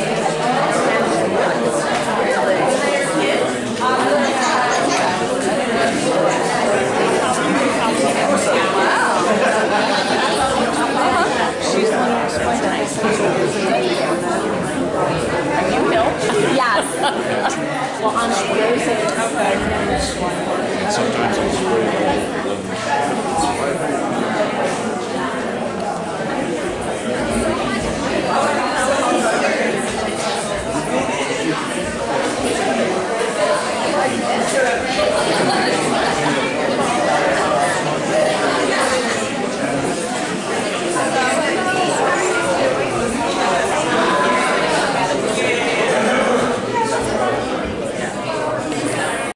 Really